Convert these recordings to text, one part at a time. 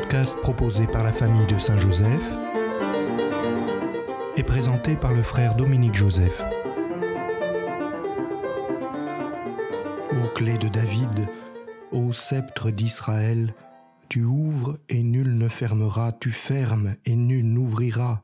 podcast proposé par la famille de Saint Joseph et présenté par le frère Dominique Joseph. Ô clé de David, ô sceptre d'Israël, tu ouvres et nul ne fermera, tu fermes et nul n'ouvrira.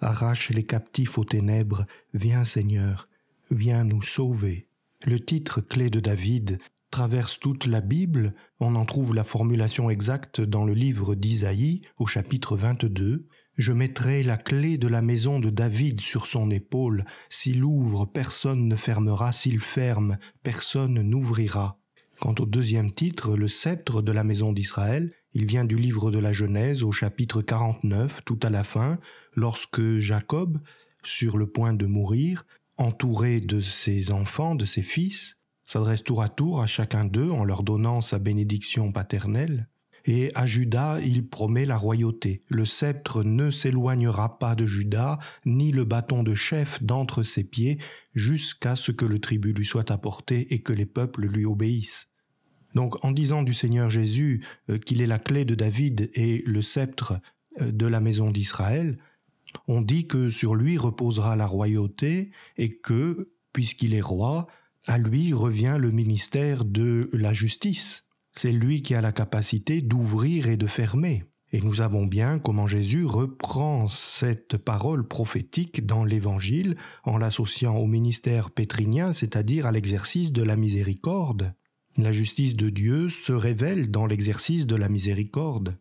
Arrache les captifs aux ténèbres, viens Seigneur, viens nous sauver. Le titre clé de David traverse toute la Bible, on en trouve la formulation exacte dans le livre d'Isaïe au chapitre 22. Je mettrai la clé de la maison de David sur son épaule, s'il ouvre, personne ne fermera, s'il ferme, personne n'ouvrira. Quant au deuxième titre, le sceptre de la maison d'Israël, il vient du livre de la Genèse au chapitre 49, tout à la fin, lorsque Jacob, sur le point de mourir, entouré de ses enfants, de ses fils, s'adresse tour à chacun d'eux en leur donnant sa bénédiction paternelle. Et à Judas, il promet la royauté. Le sceptre ne s'éloignera pas de Judas, ni le bâton de chef d'entre ses pieds, jusqu'à ce que le tribut lui soit apporté et que les peuples lui obéissent. Donc, en disant du Seigneur Jésus qu'il est la clé de David et le sceptre de la maison d'Israël, on dit que sur lui reposera la royauté et que, puisqu'il est roi, à lui revient le ministère de la justice. C'est lui qui a la capacité d'ouvrir et de fermer. Et nous savons bien comment Jésus reprend cette parole prophétique dans l'Évangile en l'associant au ministère pétrinien, c'est-à-dire à l'exercice de la miséricorde. La justice de Dieu se révèle dans l'exercice de la miséricorde.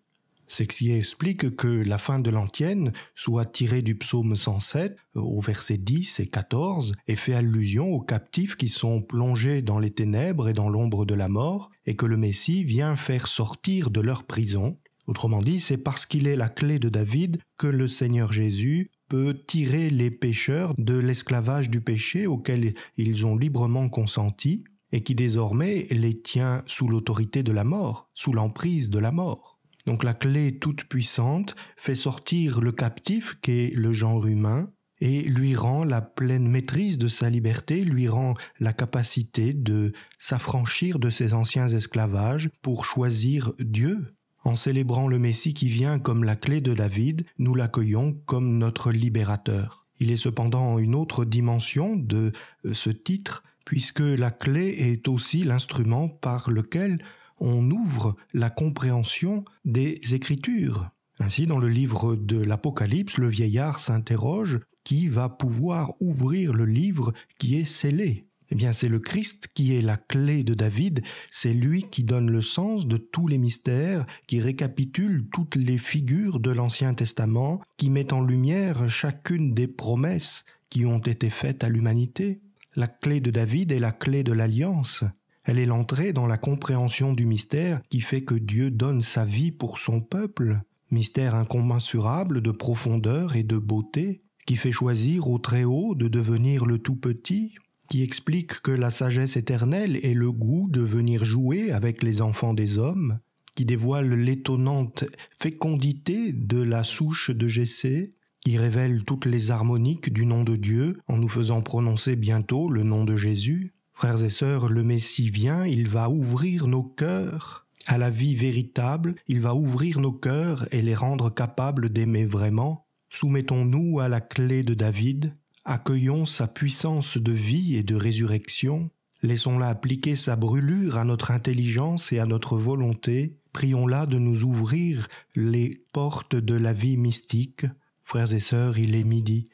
C'est ce qui explique que la fin de l'antienne soit tirée du psaume 107 au verset 10 et 14 et fait allusion aux captifs qui sont plongés dans les ténèbres et dans l'ombre de la mort et que le Messie vient faire sortir de leur prison. Autrement dit, c'est parce qu'il est la clé de David que le Seigneur Jésus peut tirer les pécheurs de l'esclavage du péché auquel ils ont librement consenti et qui désormais les tient sous l'autorité de la mort, sous l'emprise de la mort. Donc la clé toute puissante fait sortir le captif qu'est le genre humain et lui rend la pleine maîtrise de sa liberté, lui rend la capacité de s'affranchir de ses anciens esclavages pour choisir Dieu. En célébrant le Messie qui vient comme la clé de David, nous l'accueillons comme notre libérateur. Il est cependant une autre dimension de ce titre puisque la clé est aussi l'instrument par lequel on ouvre la compréhension des Écritures. Ainsi, dans le livre de l'Apocalypse, le vieillard s'interroge « Qui va pouvoir ouvrir le livre qui est scellé ?» Eh bien, c'est le Christ qui est la clé de David, c'est lui qui donne le sens de tous les mystères, qui récapitule toutes les figures de l'Ancien Testament, qui met en lumière chacune des promesses qui ont été faites à l'humanité. La clé de David est la clé de l'Alliance. Elle est l'entrée dans la compréhension du mystère qui fait que Dieu donne sa vie pour son peuple, mystère incommensurable de profondeur et de beauté, qui fait choisir au Très-Haut de devenir le Tout-Petit, qui explique que la sagesse éternelle est le goût de venir jouer avec les enfants des hommes, qui dévoile l'étonnante fécondité de la souche de Jessé, qui révèle toutes les harmoniques du nom de Dieu en nous faisant prononcer bientôt le nom de Jésus. Frères et sœurs, le Messie vient, il va ouvrir nos cœurs à la vie véritable, il va ouvrir nos cœurs et les rendre capables d'aimer vraiment. Soumettons-nous à la clé de David, accueillons sa puissance de vie et de résurrection, laissons-la appliquer sa brûlure à notre intelligence et à notre volonté, prions-la de nous ouvrir les portes de la vie mystique. Frères et sœurs, il est midi,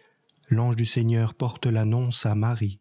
l'ange du Seigneur porte l'annonce à Marie.